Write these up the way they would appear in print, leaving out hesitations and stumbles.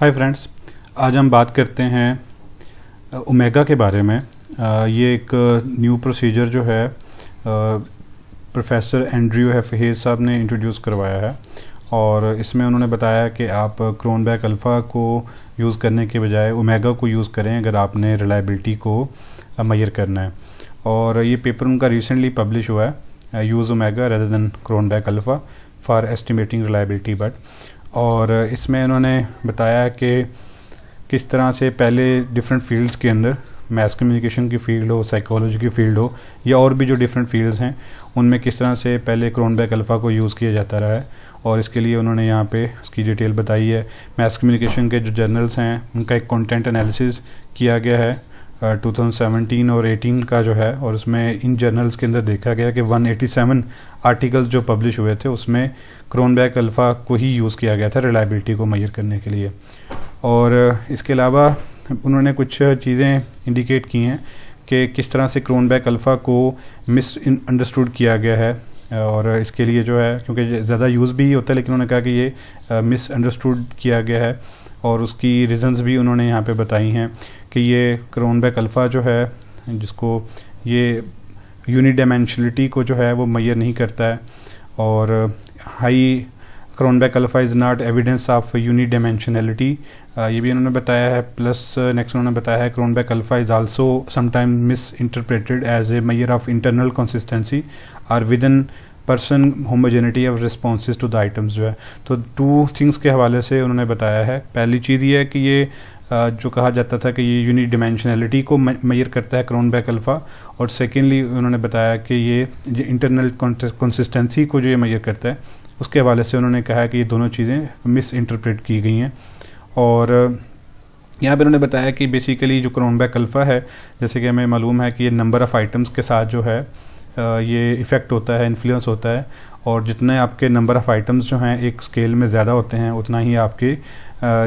Hi friends, आज हम बात करते हैं ओमेगा के बारे में। ये एक न्यू प्रोसीजर जो है प्रोफेसर एंड्रयू एफ हेज साहब ने इंट्रोड्यूस करवाया है और इसमें उन्होंने बताया कि आप क्रोनबैक अल्फ़ा को यूज़ करने के बजाय ओमेगा को यूज़ करें अगर आपने रिलायबिलिटी को मेजर करना है। और ये पेपर उनका रिसेंटली पब्लिश हुआ है, use omega rather than Cronbach alpha for estimating reliability but. और इसमें उन्होंने बताया कि किस तरह से पहले डिफरेंट फील्ड्स के अंदर, मैस कम्युनिकेशन की फ़ील्ड हो, साइकोलॉजी की फ़ील्ड हो या और भी जो डिफरेंट फील्ड्स हैं, उनमें किस तरह से पहले क्रोनबैक अल्फ़ा को यूज़ किया जाता रहा है। और इसके लिए उन्होंने यहाँ पे उसकी डिटेल बताई है। मैस कम्युनिकेशन के जो जर्नल्स हैं उनका एक कॉन्टेंट एनालिसिस किया गया है 2017 और 18 का जो है, और उसमें इन जर्नल्स के अंदर देखा गया कि 187 आर्टिकल्स जो पब्लिश हुए थे उसमें क्रोनबैक अल्फ़ा को ही यूज़ किया गया था रिलायबिलिटी को मेजर करने के लिए। और इसके अलावा उन्होंने कुछ चीज़ें इंडिकेट की हैं कि किस तरह से क्रोनबैक अल्फ़ा को मिस अंडरस्टूड किया गया है। और इसके लिए जो है, क्योंकि ज़्यादा यूज़ भी होता है, लेकिन उन्होंने कहा कि ये मिस अंडरस्टूड किया गया है और उसकी रीज़न्स भी उन्होंने यहाँ पे बताई हैं कि ये क्रोनबैक अल्फ़ा जो है, जिसको ये यूनिडायमेंशनलिटी को जो है वो मेजर नहीं करता है, और high Cronbach alpha is not evidence of unidimensionality, ये भी उन्होंने बताया है। प्लस नेक्स्ट उन्होंने बताया है Cronbach alpha is also sometime misinterpreted as a measure of internal consistency और within person homogeneity of responses to the items जो है। तो टू थिंग्स के हवाले से उन्होंने बताया है। पहली चीज़ ये है कि ये जो कहा जाता था कि ये यूनिडायमेंशनलिटी को मेजर करता है क्रोनबैक अल्फ़ा, और सेकेंडली उन्होंने बताया कि ये इंटरनल कंसिस्टेंसी को जो ये मेजर करता है, उसके हवाले से उन्होंने कहा कि ये दोनों चीज़ें मिस इंटरप्रेट की गई हैं। और यहाँ पर उन्होंने बताया कि बेसिकली जो क्रोनबैक अल्फ़ा है, जैसे कि हमें मालूम है कि ये नंबर ऑफ़ आइटम्स के साथ जो है ये इफ़ेक्ट होता है, इन्फ्लुएंस होता है, और जितने आपके नंबर ऑफ़ आइटम्स जो हैं एक स्केल में ज़्यादा होते हैं उतना ही आपके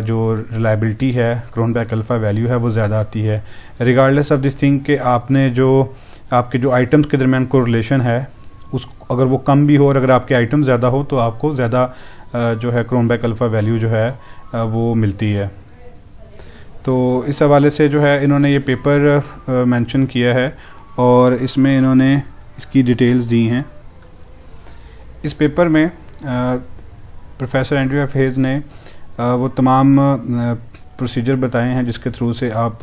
जो रिलायबिलिटी है, क्रोनबैक अल्फ़ा वैल्यू है, वो ज़्यादा आती है। रिगार्डलेस ऑफ दिस थिंग कि आपने जो आपके जो आइटम्स के दरमियान कोरिलेशन है उस, अगर वो कम भी हो और अगर आपके आइटम ज़्यादा हो तो आपको ज़्यादा जो है क्रोनबैक अल्फ़ा वैल्यू जो है वो मिलती है। तो इस हवाले से जो है इन्होंने ये पेपर मैंशन किया है और इसमें इन्होंने इसकी डिटेल्स दी हैं। इस पेपर में प्रोफेसर एंड्रयू एफ हेज ने वो तमाम प्रोसीजर बताए हैं जिसके थ्रू से आप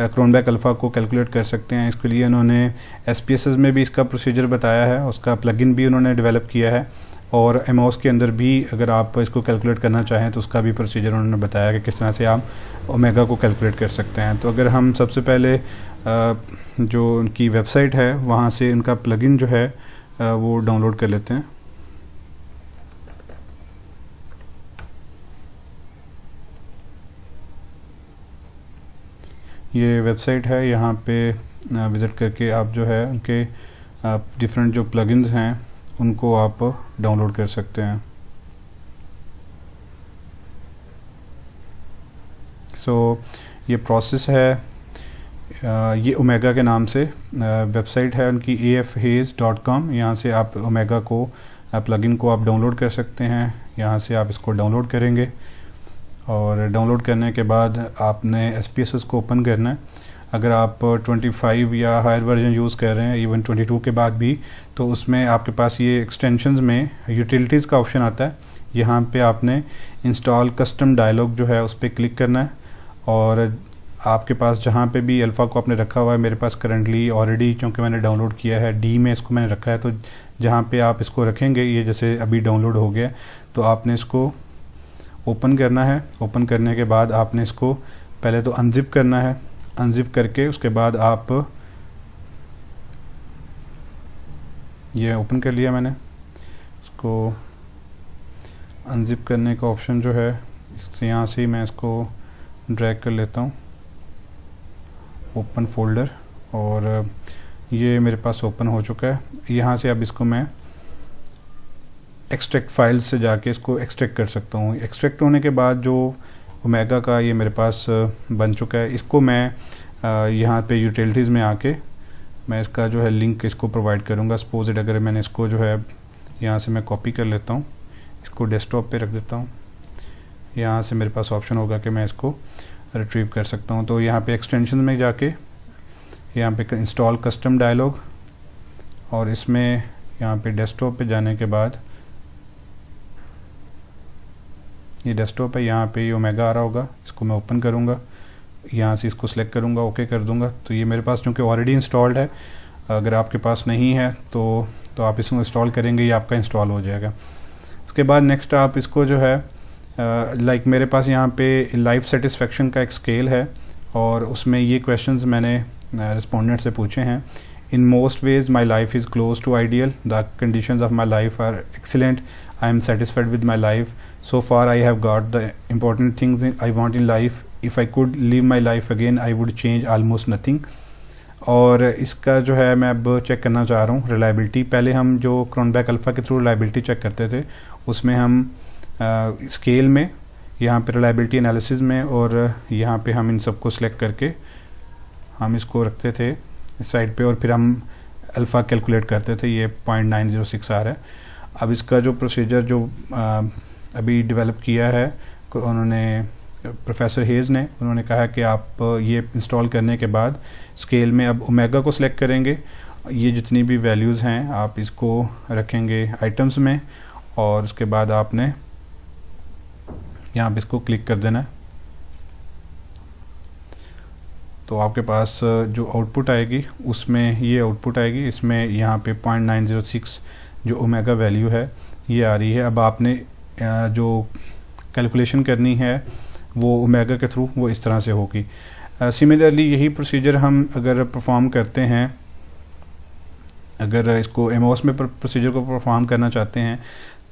क्रोनबैक अल्फ़ा को कैलकुलेट कर सकते हैं। इसके लिए उन्होंने एसपीएसएस में भी इसका प्रोसीजर बताया है, उसका प्लगइन भी उन्होंने डेवलप किया है, और एमओस के अंदर भी अगर आप इसको कैलकुलेट करना चाहें तो उसका भी प्रोसीजर उन्होंने बताया कि किस तरह से आप ओमेगा को कैलकुलेट कर सकते हैं। तो अगर हम सबसे पहले जो उनकी वेबसाइट है वहाँ से उनका प्लगइन जो है वो डाउनलोड कर लेते हैं। ये वेबसाइट है, यहाँ पे विज़िट करके आप जो है उनके डिफरेंट जो प्लगइन्स हैं उनको आप डाउनलोड कर सकते हैं। सो ये प्रोसेस है, ये ओमेगा के नाम से वेबसाइट है उनकी afhays.com। यहाँ से आप ओमेगा को प्लगइन को आप डाउनलोड कर सकते हैं। यहाँ से आप इसको डाउनलोड करेंगे और डाउनलोड करने के बाद आपने SPSS को ओपन करना है। अगर आप 25 या हायर वर्जन यूज़ कर रहे हैं, इवन 22 के बाद भी, तो उसमें आपके पास ये एक्सटेंशंस में यूटिलिटीज़ का ऑप्शन आता है। यहाँ पे आपने इंस्टॉल कस्टम डायलॉग जो है उस पर क्लिक करना है, और आपके पास जहाँ पे भी अल्फ़ा को आपने रखा हुआ है, मेरे पास करंटली ऑलरेडी क्योंकि मैंने डाउनलोड किया है D में इसको मैंने रखा है, तो जहाँ पर आप इसको रखेंगे, ये जैसे अभी डाउनलोड हो गया, तो आपने इसको ओपन करना है। ओपन करने के बाद आपने इसको पहले तो अनजिप करना है, अनजिप करके उसके बाद आप ये ओपन कर लिया मैंने इसको। अनजिप करने का ऑप्शन जो है इससे, यहाँ से ही मैं इसको ड्रैग कर लेता हूँ, ओपन फोल्डर, और ये मेरे पास ओपन हो चुका है। यहाँ से अब इसको मैं एक्सट्रैक्ट फाइल से जाके इसको एक्सट्रैक्ट कर सकता हूँ। एक्सट्रैक्ट होने के बाद जो ओमेगा का ये मेरे पास बन चुका है, इसको मैं यहाँ पे यूटिलिटीज़ में आके मैं इसका जो है लिंक इसको प्रोवाइड करूँगा। सपोज इट, अगर मैंने इसको जो है यहाँ से मैं कॉपी कर लेता हूँ, इसको डेस्कटॉप पे रख देता हूँ, यहाँ से मेरे पास ऑप्शन होगा कि मैं इसको रिट्रीव कर सकता हूँ। तो यहाँ पे एक्सटेंशन में जाके यहाँ पे इंस्टॉल कस्टम डायलॉग और इसमें यहाँ पे डेस्कटॉप पे जाने के बाद ये डेस्कटॉप है, यहाँ पे ये ओमेगा आ रहा होगा, इसको मैं ओपन करूँगा, यहाँ से इसको सिलेक्ट करूँगा, ओके कर दूँगा। तो ये मेरे पास चूँकि ऑलरेडी इंस्टॉल्ड है, अगर आपके पास नहीं है तो आप इसको इंस्टॉल करेंगे ये आपका इंस्टॉल हो जाएगा। उसके बाद नेक्स्ट आप इसको जो है लाइक मेरे पास यहाँ पे लाइफ सेटिस्फेक्शन का एक स्केल है और उसमें ये क्वेश्चंस मैंने रिस्पोंडेंट से पूछे हैं। In most ways my life is close to ideal, the conditions of my life are excellent, I am satisfied with my life, so far I have got the important things I want in life, if I could live my life again I would change almost nothing. और इसका जो है मैं अब check करना चाह रहा हूँ रिलायबिलिटी। पहले हम जो क्रॉनबैक अल्फा के थ्रू रिलायबिलिटी चेक करते थे उसमें हम स्केल में यहाँ पे रिलायबिलिटी एनालिसिस में और यहाँ पे हम इन सबको सिलेक्ट करके हम इसको रखते थे इस साइड पे और फिर हम अल्फ़ा कैलकुलेट करते थे। ये 0.906 आ रहा है। अब इसका जो प्रोसीजर जो अभी डेवलप किया है उन्होंने प्रोफेसर हेज़ ने, उन्होंने कहा कि आप ये इंस्टॉल करने के बाद स्केल में अब ओमेगा को सिलेक्ट करेंगे, ये जितनी भी वैल्यूज़ हैं आप इसको रखेंगे आइटम्स में और उसके बाद आपने यहाँ पे इसको क्लिक कर देना है। तो आपके पास जो आउटपुट आएगी उसमें ये आउटपुट आएगी, इसमें यहाँ पे 0.906 जो ओमेगा वैल्यू है ये आ रही है। अब आपने जो कैलकुलेशन करनी है वो ओमेगा के थ्रू वो इस तरह से होगी। सिमिलरली यही प्रोसीजर हम अगर परफॉर्म करते हैं, अगर इसको एमओएस में प्रोसीजर को परफॉर्म करना चाहते हैं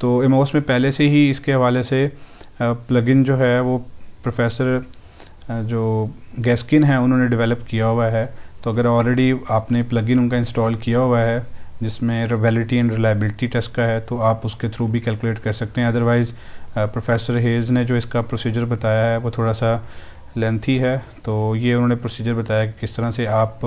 तो एमओएस में पहले से ही इसके हवाले से प्लगइन जो है वो प्रोफेसर जो गैस्किन है उन्होंने डेवलप किया हुआ है। तो अगर ऑलरेडी आपने प्लगइन उनका इंस्टॉल किया हुआ है जिसमें वैलिडिटी एंड रिलायबिलिटी टेस्ट का है तो आप उसके थ्रू भी कैलकुलेट कर सकते हैं। अदरवाइज़ प्रोफेसर हेज़ ने जो इसका प्रोसीजर बताया है वो थोड़ा सा लेंथी है, तो ये उन्होंने प्रोसीजर बताया कि किस तरह से आप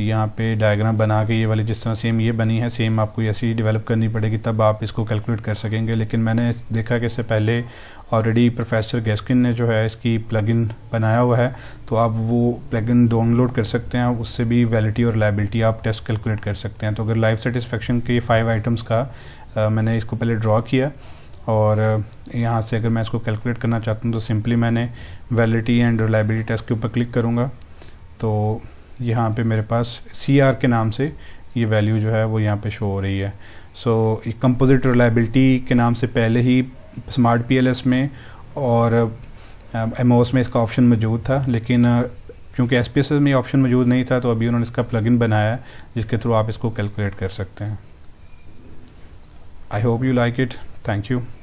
यहाँ पे डायग्राम बना के ये वाली जिस तरह सेम ये बनी है सेम आपको ऐसी ही डेवलप करनी पड़ेगी तब आप इसको कैलकुलेट कर सकेंगे। लेकिन मैंने देखा कि इससे पहले ऑलरेडी प्रोफेसर गैस्किन ने जो है इसकी प्लगइन बनाया हुआ है तो आप वो प्लगइन डाउनलोड कर सकते हैं, उससे भी वैलिडिटी और रिलायबिलिटी आप टेस्ट कैलकुलेट कर सकते हैं। तो अगर लाइफ सेटिस्फेक्शन के 5 आइटम्स का मैंने इसको पहले ड्रॉ किया और यहाँ से अगर मैं इसको कैलकुलेट करना चाहता हूँ तो सिंपली मैंने वैलिडिटी एंड रिलायबिलिटी टेस्ट के ऊपर क्लिक करूँगा तो यहाँ पे मेरे पास CR के नाम से ये वैल्यू जो है वो यहाँ पे शो हो रही है। सो ये कंपोजिट रिलायबिलिटी के नाम से पहले ही स्मार्ट PLS में और MOS में इसका ऑप्शन मौजूद था, लेकिन क्योंकि SPSS में ऑप्शन मौजूद नहीं था तो अभी उन्होंने इसका प्लगइन बनाया है जिसके थ्रू आप इसको कैलकुलेट कर सकते हैं। I hope you like it, thank you.